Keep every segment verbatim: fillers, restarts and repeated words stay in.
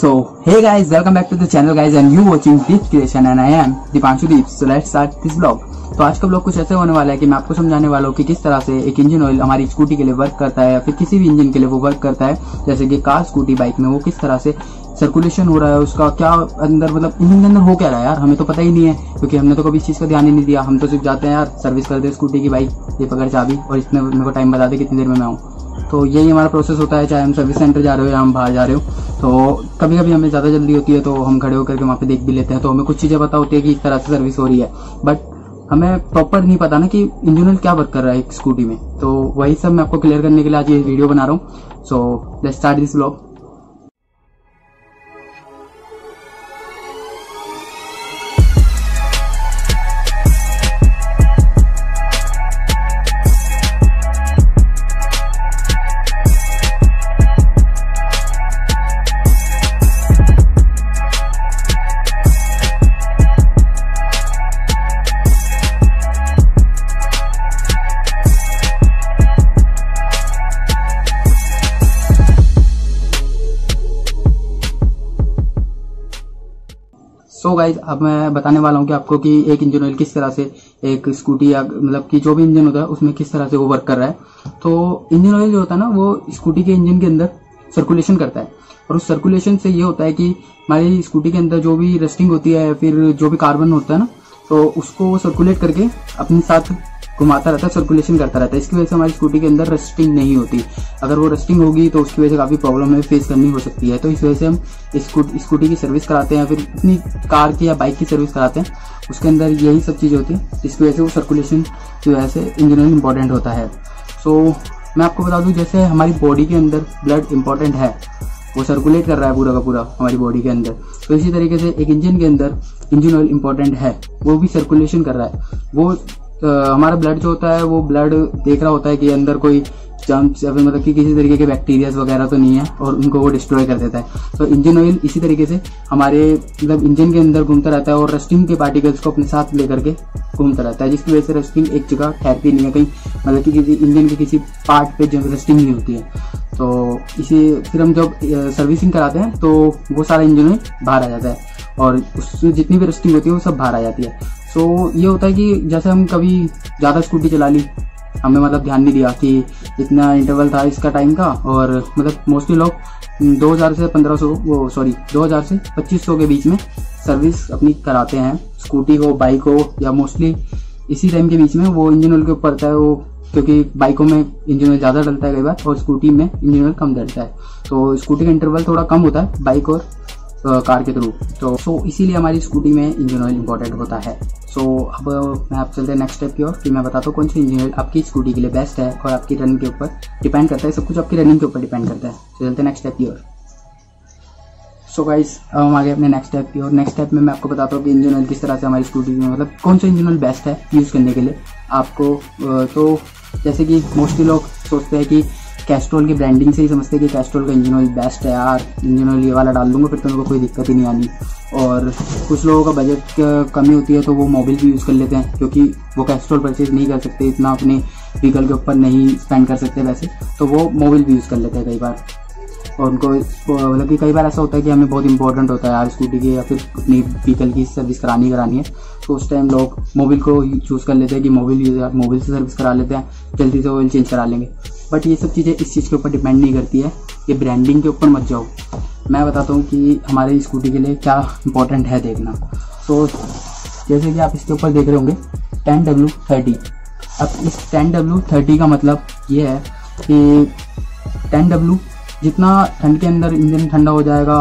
So hey guys, welcome back to the channel guys and you watching Deep Creation and I am Deepanshu Deep. So let's start this vlog। तो आज का blog कुछ ऐसे होने वाला है कि मैं आपको समझाने वाला हूँ कि किस तरह से एक इंजन ऑयल हमारी स्कूटी के लिए वर्क करता है या फिर किसी भी इंजन के लिए वो वर्क करता है, जैसे कि कार, स्कूटी, बाइक में वो किस तरह से सर्कुलेशन हो रहा है, उसका क्या अंदर मतलब इंजन के अंदर हो क्या रहा है यार, हमें तो पता ही नहीं है क्योंकि हमने तो कभी इस चीज़ का ध्यान ही नहीं दिया। हम तो सिर्फ जाते हैं यार, सर्विस कर दे स्कूटी की, बाइक ये पकड़ चाबी और इसमें मेरे को टाइम बता दे कितनी देर में मैं आऊँ। तो यही हमारा प्रोसेस होता है, चाहे हम सर्विस सेंटर जा रहे हो या हम बाहर जा रहे हो। तो कभी कभी हमें ज़्यादा जल्दी होती है तो हम खड़े होकर के वहाँ पे देख भी लेते हैं, तो हमें कुछ चीज़ें पता होती है कि इस तरह से सर्विस हो रही है, बट हमें प्रॉपर नहीं पता ना कि इंजन ऑयल क्या वर्क कर रहा है एक स्कूटी में। तो वही सब मैं आपको क्लियर करने के लिए आज ये वीडियो बना रहा हूँ। So let's start this vlog. So so guys, अब मैं बताने वाला हूँ कि आपको कि एक इंजन ऑयल किस तरह से एक स्कूटी या मतलब कि जो भी इंजन होता है उसमें किस तरह से वो वर्क कर रहा है। तो इंजन ऑयल जो होता है ना वो स्कूटी के इंजन के अंदर सर्कुलेशन करता है और उस सर्कुलेशन से ये होता है कि हमारी स्कूटी के अंदर जो भी रस्टिंग होती है या फिर जो भी कार्बन होता है ना तो उसको सर्कुलेट करके अपने साथ घुमाता रहता है, सर्कुलेशन करता रहता है। इसकी वजह से हमारी स्कूटी के अंदर रस्टिंग नहीं होती। अगर वो रस्टिंग होगी तो उसकी वजह से काफ़ी प्रॉब्लम हमें फेस करनी हो सकती है। तो इस वजह से हम स्कूटी स्कूटी की सर्विस कराते हैं या फिर अपनी कार की या बाइक की सर्विस कराते हैं, उसके अंदर यही सब चीज़ें होती है, जिसकी वजह से वो सर्कुलेशन की वजह से इंजन ऑयल इंपॉर्टेंट होता है। सो मैं आपको बता दूँ, जैसे हमारी बॉडी के अंदर ब्लड इंपॉर्टेंट है, वो सर्कुलेट कर रहा है पूरा का पूरा हमारी बॉडी के अंदर, तो इसी तरीके से एक इंजन के अंदर इंजन ऑयल इंपॉर्टेंट है, वो भी सर्कुलेशन कर रहा है। वो Uh, हमारा ब्लड जो होता है वो ब्लड देख रहा होता है कि अंदर कोई जम्स या फिर मतलब कि किसी तरीके के बैक्टीरियाज वगैरह तो नहीं है और उनको वो डिस्ट्रॉय कर देता है। तो इंजन ऑयल इसी तरीके से हमारे मतलब इंजन के अंदर घूमता रहता है और रस्टिंग के पार्टिकल्स को अपने साथ लेकर के घूमता रहता है, जिसकी वजह से रस्टिंग एक जगह ठहरती नहीं है कहीं, मतलब कि किसी इंजन के किसी पार्ट पे जब रस्टिंग नहीं होती है। तो इसी फिर हम जब सर्विसिंग कराते हैं तो वो सारा इंजन ऑयल बाहर आ जाता है और उसमें जितनी भी रस्टिंग होती है वो सब बाहर आ जाती है। तो ये होता है कि जैसे हम कभी ज़्यादा स्कूटी चला ली, हमें मतलब ध्यान नहीं दिया कि इतना इंटरवल था इसका टाइम का, और मतलब मोस्टली लोग दो हज़ार से पंद्रह सौ वो सॉरी दो हज़ार से पच्चीस सौ के बीच में सर्विस अपनी कराते हैं, स्कूटी हो बाइक हो, या मोस्टली इसी टाइम के बीच में वो इंजन ऑयल के ऊपर पड़ता है वो, क्योंकि बाइकों में इंजन ऑयल ज़्यादा डलता है कई बार और स्कूटी में इंजन ऑयल कम डलता है। तो स्कूटी का इंटरवल थोड़ा कम होता है बाइक और कार के थ्रू। तो सो इसीलिए हमारी स्कूटी में इंजन ऑयल इंपॉर्टेंट होता है। सो so, अब मैं आप चलते हैं नेक्स्ट स्टेप की ओर कि मैं बताता हूँ कौन सी इंजन ऑयल आपकी स्कूटी के लिए बेस्ट है, और आपकी रनिंग के ऊपर डिपेंड करता है, सब कुछ आपकी रनिंग के ऊपर डिपेंड करता है। तो so, चलते हैं नेक्स्ट स्टेप की ओर। सो गाइस, अब हम आगे अपने नेक्स्ट स्टेप की ओर। नेक्स्ट स्टेप में मैं आपको बताता हूँ कि इंजन ऑयल किस तरह से हमारी स्कूटी में मतलब कौन सा इंजन ऑयल बेस्ट है यूज़ करने के लिए आपको। तो जैसे कि मोस्टली लोग सोचते हैं कि कैस्ट्रोल की ब्रांडिंग से ही समझते हैं कि कैस्ट्रोल का इंजन ऑयल बेस्ट है यार, इंजन ऑयल ये वाला डाल दूंगा फिर तो उनको कोई दिक्कत ही नहीं आनी। और कुछ लोगों का बजट कमी होती है तो वो मोबिल भी यूज़ कर लेते हैं, क्योंकि वो कैस्ट्रोल परचेज नहीं कर सकते, इतना अपने व्हीकल के ऊपर नहीं स्पेंड कर सकते वैसे, तो वो मोबिल भी यूज़ कर लेते हैं कई बार। और उनको मतलब कि कई बार ऐसा होता है कि हमें बहुत इंपॉर्टेंट होता है यार स्कूटी की या फिर अपनी व्हीकल की सर्विस करानी करानी है, तो उस टाइम लोग मोबिल को चूज़ कर लेते हैं कि मोबिल यार मोबिल से सर्विस करा लेते हैं, जल्दी से ऑयल चेंज करा लेंगे। बट ये सब चीज़ें इस चीज़ के ऊपर डिपेंड नहीं करती है, ये ब्रांडिंग के ऊपर मत जाओ। मैं बताता हूँ कि हमारे स्कूटी के लिए क्या इंपॉर्टेंट है देखना। तो जैसे कि आप इसके ऊपर देख रहे होंगे टेन डब्ल्यू थर्टी। अब इस टेन डब्ल्यू थर्टी का मतलब ये है कि टेन डब्ल्यू जितना ठंड के अंदर इंजन ठंडा हो जाएगा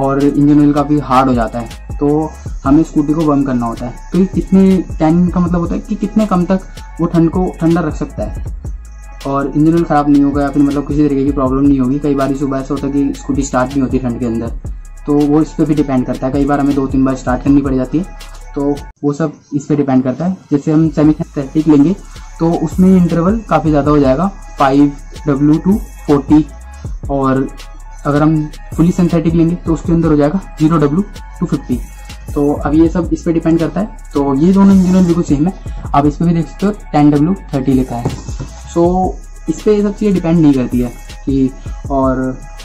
और इंजन ऑयल काफ़ी हार्ड हो जाता है, तो हमें स्कूटी को बर्न करना होता है। तो कितने टेन का मतलब होता है कि कितने कम तक वो ठंड को ठंडा रख सकता है और इंजन ऑयल ख़राब नहीं होगा या फिर मतलब किसी तरीके की प्रॉब्लम नहीं होगी। कई बार सुबह ऐसा होता है कि स्कूटी स्टार्ट नहीं होती ठंड के अंदर, तो वो इस पर भी डिपेंड करता है, कई बार हमें दो तीन बार स्टार्ट करनी पड़ जाती है, तो वो सब इस पर डिपेंड करता है। जैसे हम सेमी स्टैटिक लेंगे तो उसमें इंटरवल काफ़ी ज़्यादा हो जाएगा फाइव डब्ल्यू टू फोर्टी, और अगर हम फुली सिंथेटिक लेंगे तो उसके अंदर हो जाएगा जीरो डब्ल्यू टू फिफ्टी। तो अब ये सब इस पर डिपेंड करता है। तो ये दोनों इंजन ऑयल बिल्कुल सेम है, आप इस पर भी देख सकते हो टेन डब्ल्यू थर्टी लिखा है। तो इस पर ये सब चीज़ें डिपेंड नहीं करती है कि, और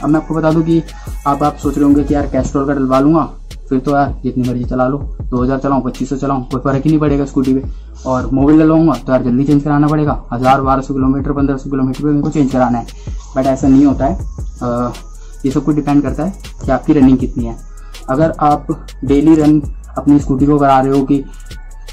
अब मैं आपको बता दूं कि आप आप सोच रहे होंगे कि यार कैस्ट्रोल का डलवा लूँगा फिर तो यार जितनी मर्जी चला लो, दो हज़ार चलाऊँ, पच्चीस सौ चलाऊँ, कोई फर्क ही नहीं पड़ेगा स्कूटी पे। और मोबिल डलवाऊँगा तो यार जल्दी चेंज कराना पड़ेगा, हज़ार बारह सौ किलोमीटर पंद्रह सौ किलोमीटर पर मेरे को चेंज कराना है। बट ऐसा नहीं होता है, आ, ये सब कुछ डिपेंड करता है कि आपकी रनिंग कितनी है। अगर आप डेली रन अपनी स्कूटी को करा रहे हो कि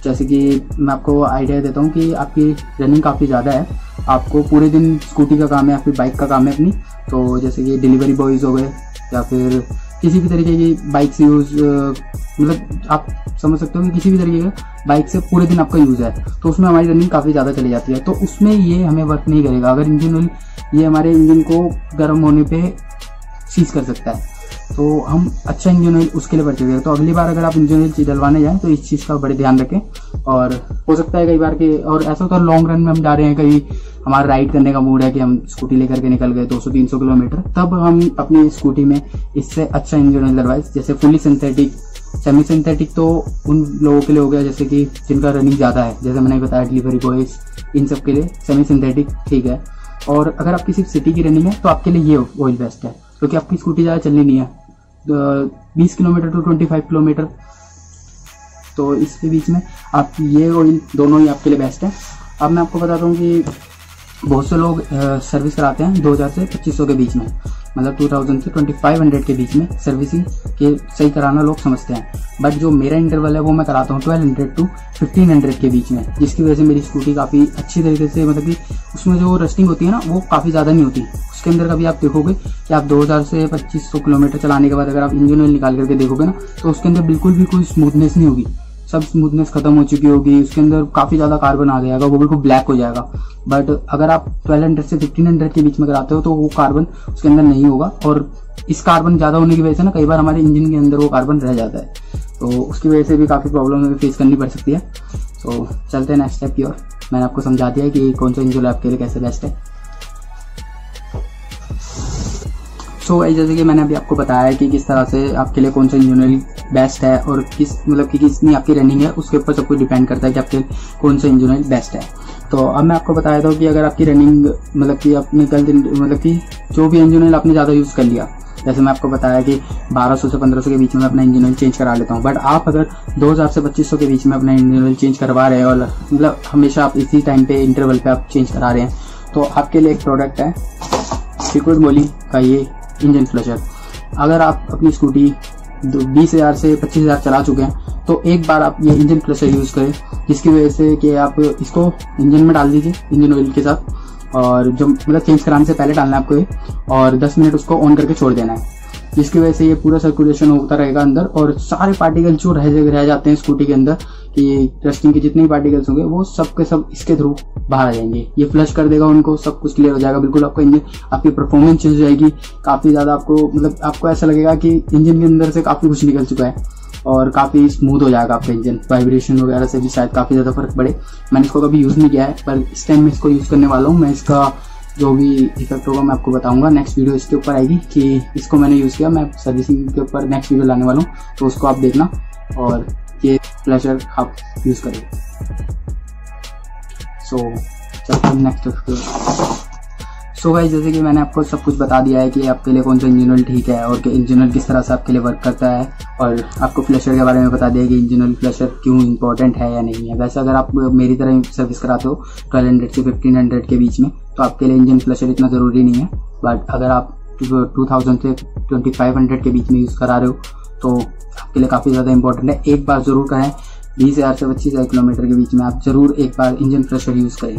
जैसे कि मैं आपको आइडिया देता हूँ कि आपकी रनिंग काफ़ी ज़्यादा है, आपको पूरे दिन स्कूटी का काम है, आपकी बाइक का काम है अपनी, तो जैसे कि डिलीवरी बॉयज़ हो गए या फिर किसी भी तरीके की बाइक से यूज़, मतलब आप समझ सकते हो कि किसी भी तरीके का बाइक से पूरे दिन आपका यूज़ है, तो उसमें हमारी रनिंग काफ़ी ज़्यादा चली जाती है। तो उसमें ये हमें वर्क नहीं करेगा। अगर इंजन ये हमारे इंजन को गर्म होने पर सीज कर सकता है तो हम अच्छा इंजन ऑयल उसके लिए बचे हुए। तो अगली बार अगर आप इंजन ऑयल डलवाने जाएँ तो इस चीज़ का बड़े ध्यान रखें। और हो सकता है कई बार के, और ऐसा होता है लॉन्ग रन में हम जा रहे हैं, कहीं हमारा राइड करने का मूड है कि हम स्कूटी लेकर के निकल गए दो सौ तीन सौ किलोमीटर, तब हम अपनी स्कूटी में इससे अच्छा इंजन ऑयल डलवाएं। जैसे फुली सिंथेटिक, सेमी सिंथेटिक तो उन लोगों के लिए हो गया जैसे कि जिनका रनिंग ज़्यादा है, जैसे मैंने बताया डिलीवरी बॉयज, इन सब के लिए सेमी सिंथेटिक ठीक है। और अगर आप किसी सिटी की रनिंग है तो आपके लिए ये ऑयल बेस्ट है, क्योंकि आपकी स्कूटी ज़्यादा चलनी नहीं है, बीस किलोमीटर टू पच्चीस किलोमीटर, तो इसके बीच में आप ये ऑयल दोनों ही आपके लिए बेस्ट है। अब मैं आपको बताता हूँ कि बहुत से लोग सर्विस कराते हैं दो हज़ार से पच्चीस सौ के बीच में, मतलब दो हज़ार से पच्चीस सौ के बीच में सर्विसिंग के सही कराना लोग समझते हैं। बट जो मेरा इंटरवल है वो मैं कराता हूँ बारह सौ टू पंद्रह सौ के बीच में, जिसकी वजह से मेरी स्कूटी काफ़ी अच्छी तरीके से, मतलब कि उसमें जो रस्टिंग होती है ना वो काफ़ी ज़्यादा नहीं होती। उसके अंदर कभी आप देखोगे कि आप दो हज़ार से पच्चीस सौ किलोमीटर चलाने के बाद अगर आप इंजन ऑयल निकाल करके देखोगे ना तो उसके अंदर बिल्कुल भी कोई स्मूथनेस नहीं होगी, सब स्मूथनेस खत्म हो चुकी होगी, उसके अंदर काफ़ी ज़्यादा कार्बन आ जाएगा, वो बिल्कुल ब्लैक हो जाएगा। बट अगर आप बारह सौ से पंद्रह सौ के बीच में कराते हो तो वो कार्बन उसके अंदर नहीं होगा, और इस कार्बन ज़्यादा होने की वजह से ना कई बार हमारे इंजन के अंदर वो कार्बन रह जाता है, तो उसकी वजह से भी काफ़ी प्रॉब्लम हमें फेस करनी पड़ सकती है। तो चलते हैं नेक्स्ट स्टेप की ओर। मैंने आपको समझा दिया है कि कौन सा इंजन आपके लिए कैसे बेस्ट है। सो so, जैसे कि मैंने अभी आपको बताया है कि किस तरह से आपके लिए कौन सा इंजन ऑयल बेस्ट है और किस, मतलब कि कितनी आपकी रनिंग है उसके ऊपर सब कुछ डिपेंड करता है कि आपके कौन सा इंजन ऑयल बेस्ट है। तो अब मैं आपको बताया था कि अगर आपकी रनिंग, मतलब कि आपने गलत, मतलब कि जो भी इंजन ऑयल आपने ज़्यादा यूज़ कर लिया, जैसे मैं आपको बताया कि बारह सौ से पंद्रह सौ के बीच में अपना इंजन ऑयल चेंज करा लेता हूँ, बट आप अगर दो हज़ार से पच्चीस सौ के बीच में अपना इंजन ऑयल चेंज करवा रहे हैं और मतलब हमेशा आप इसी टाइम पे इंटरवल पे आप चेंज करा रहे हैं, तो आपके लिए एक प्रोडक्ट है सिक्विड मोली का ये इंजन फ्लशर। अगर आप अपनी स्कूटी बीस हज़ार से पच्चीस हज़ार चला चुके हैं तो एक बार आप ये इंजन फ्लशर यूज़ करें, जिसकी वजह से कि आप इसको इंजन में डाल दीजिए इंजन ऑयल के साथ, और जो मतलब चेंज कराने से पहले डालना है आपको ये, और दस मिनट उसको ऑन करके छोड़ देना है, जिसकी वजह से ये पूरा सर्कुलेशन होता रहेगा अंदर, और सारे पार्टिकल जो रह, रह जाते हैं स्कूटी के अंदर कि रस्टिंग के जितने पार्टिकल्स होंगे वो सब के सब इसके थ्रू बाहर आ जाएंगे, ये फ्लश कर देगा उनको, सब कुछ क्लियर हो जाएगा बिल्कुल। आपका इंजन, आपकी परफॉर्मेंस चेंज हो जाएगी काफ़ी ज़्यादा, आपको मतलब आपको ऐसा लगेगा कि इंजन के अंदर से काफ़ी कुछ निकल चुका है और काफ़ी स्मूथ हो जाएगा आपका इंजन, वाइब्रेशन वगैरह से भी शायद काफ़ी ज़्यादा फर्क पड़े। मैंने इसको कभी यूज़ नहीं किया है पर इस टाइम मैं इसको यूज़ करने वाला हूँ। मैं इसका जो भी इफेक्ट होगा मैं आपको बताऊंगा, नेक्स्ट वीडियो इसके ऊपर आएगी कि इसको मैंने यूज़ किया। मैं सर्विसिंग के ऊपर नेक्स्ट वीडियो लाने वाला हूँ, तो उसको आप देखना और ये फ्लशर आप यूज़ करें। सो चलते हैं नेक्स्ट। सो गाइस, जैसे कि मैंने आपको सब कुछ बता दिया है कि आपके लिए कौन सा इंजन ऑयल ठीक है और कि इंजन ऑयल किस तरह से आपके लिए वर्क करता है, और आपको फ्लशर के बारे में बता दिया कि इंजन ऑयल फ्लशर क्यों इंपॉर्टेंट है या नहीं है। वैसे अगर आप मेरी तरह सर्विस कराते हो बारह सौ से पंद्रह सौ के बीच में तो आपके लिए इंजन फ्लशर इतना ज़रूरी नहीं है, बट अगर आप दो हज़ार से पच्चीस सौ के बीच में यूज़ करा रहे हो तो आपके लिए काफ़ी ज़्यादा इंपॉर्टेंट है। एक बार ज़रूर करें, बीस हज़ार से पच्चीस हज़ार किलोमीटर के बीच में आप ज़रूर एक बार इंजन फ्लशर यूज़ करें।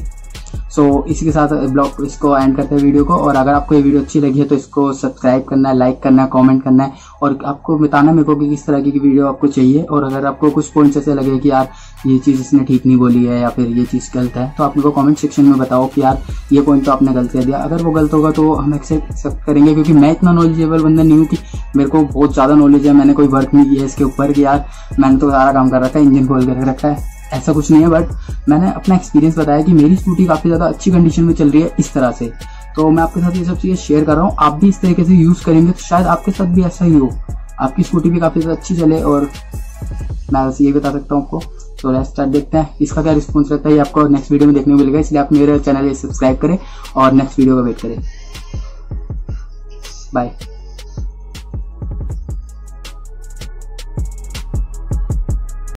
सो so, इसी के साथ ब्लॉग इसको एंड करते हैं वीडियो को, और अगर आपको ये वीडियो अच्छी लगी है तो इसको सब्सक्राइब करना है, लाइक करना है, कमेंट करना है, और आपको बताना मेरे को कि किस तरह की वीडियो आपको चाहिए। और अगर आपको कुछ पॉइंट्स ऐसे लगे कि यार ये चीज़ इसने ठीक नहीं बोली है या फिर ये चीज़ गलत है, तो आप मेरे को कॉमेंट सेक्शन में बताओ कि यार ये पॉइंट तो आपने गलत कर दिया। अगर वो गलत होगा तो हम एक्सेप्ट करेंगे, क्योंकि मैं इतना नॉलेजेबल बंदा नहीं हूँ कि मेरे को बहुत ज़्यादा नॉलेज है, मैंने कोई वर्क नहीं किया है इसके ऊपर कि यार मैंने तो सारा काम कर रखा है, इंजन खोल कर रखा है, ऐसा कुछ नहीं है। बट मैंने अपना एक्सपीरियंस बताया कि मेरी स्कूटी काफ़ी ज़्यादा अच्छी कंडीशन में चल रही है इस तरह से, तो मैं आपके साथ ये सब चीज़ें शेयर कर रहा हूँ। आप भी इस तरीके से यूज़ करेंगे तो शायद आपके साथ भी ऐसा ही हो, आपकी स्कूटी भी काफ़ी ज़्यादा अच्छी चले, और मैं बस ये बता सकता हूँ आपको। तो लेट्स स्टार्ट, देखते हैं इसका क्या रिस्पॉन्स रहता है, ये आपको नेक्स्ट वीडियो में देखने को मिलेगा, इसलिए आप मेरे चैनल पर सब्सक्राइब करें और नेक्स्ट वीडियो का वेट करें। बाय।